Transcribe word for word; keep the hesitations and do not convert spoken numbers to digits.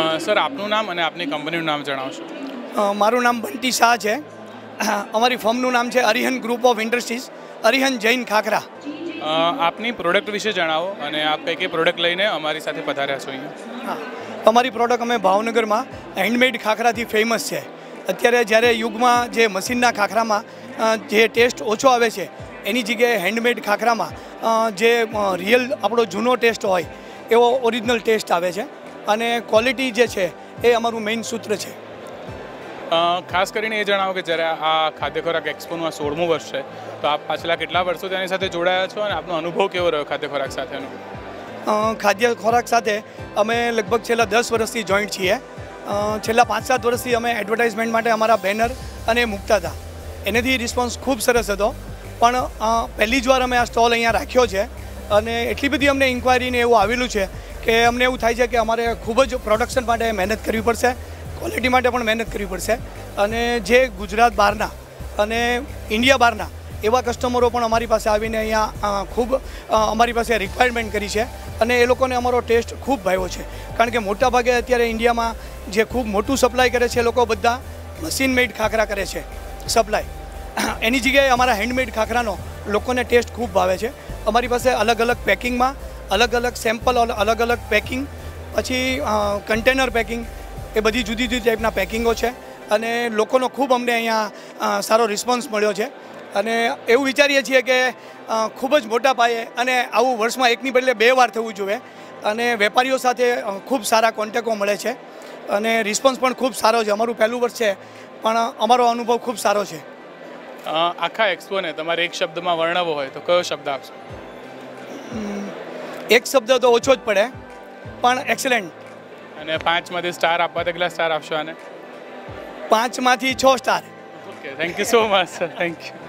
Sir आपनु नाम अने आपनी कंपनीनुं नाम जणावशो। मारू नाम बंटी शाह है। अमरी फर्मनुं नाम है Arihan group of industries, Arihan Jain khakhra. आपनी प्रोडक्ट विषे जणावो अने आप कई कई प्रोडक्ट लईने अमारी साथे पधार्या छो अहींया। हाँ, अमारी प्रोडक्ट अमे भावनगर में हेन्डमेड खाखरा थी फेमस है। अत्यारे ज्यारे युग में जे मशीनना खाखरा में जे टेस्ट ओछो आवे छे एनी जगह हेन्डमेड खाखरा में जे रियल आपणो जूनो टेस्ट होय एवो ओरिजिनल टेस्ट आवे छे अने क्वॉलिटी जे छे ए अमारुं मेन सूत्र छे। खास करीने ए जणावो के ज्यारे आ खाद्य खोराक एक्सपोनुं आ सोळमुं वर्ष छे तो आप पाछला केटला वर्षों तेनी साथे जोडाया छो अने आपनो अनुभव केवो रह्यो खाद्य खोराक साथेनो? खाद्य खोराक साथे अमे लगभग छेल्ला दस वर्षथी जोइंट छीए। छेल्ला पांच सात वर्षथी अमे एडवर्टाइजमेंट माटे अमारा बेनर अने मूकता हता, एनेथी रिस्पोन्स खूब सरस हतो। पण पहली ज वार अमे आ स्टॉल अहींया राख्यो छे अने एटली बधी अमने इन्क्वायरी ने एवुं आवेलुं छे के अमने एवुं थाय छे के अमारे खूब ज प्रोडक्शन माटे मेहनत करवी पड़शे, क्वॉलिटी माटे पण मेहनत करवी पड़शे अने जे गुजरात बहारना अने इंडिया बहारना एवा कस्टमरो पण अमारी पासे आवीने अहींया खूब अमारी पासे रिक्वायरमेंट करी छे अने ए लोकोने अमारो टेस्ट खूब भाव्यो छे। कारण के मोटा भागे अत्यारे इंडियामां जे खूब मोटुं सप्लाय करे छे लोको बधा मशीन मेड खाखरा करे छे सप्लाय, एनी जग्याए अमारा हेन्डमेड खाखरानो लोकोने टेस्ट खूब भावे छे। अमारी पासे अलग अलग पैकिंग में अलग अलग सैम्पल, अलग अलग पैकिंग, पछी कंटेनर पैकिंग, ए बधी जुदी जुदी टाइपना पैकिंगों छे अने लोकोनो खूब अमने अहींया सारो रिस्पोन्स मळ्यो छे अने एवुं विचारीए छीए के खूब ज मोटा पाये अने आवुं वर्षमां एकनी बदले बे वार थवुं जोईए अने वेपारीओ साथे खूब सारा कॉन्टेक्टो मळे छे अने रिस्पोन्स पण खूब सारो छे। अमारुं पहेलुं वर्ष छे पण अमारो अनुभव खूब सारो छे। आखा एक्सपो ने तमारे एक शब्द में वर्णवो होय तो कयो शब्द आपशो? एक शब्द तो ओछो ज पड़े पण एक्सेलेंट। अने पांच मांथी स्टार आपवा तो केटला स्टार आपशो आने? पांच मांथी छह star. Okay, thank you so much sir, thank you.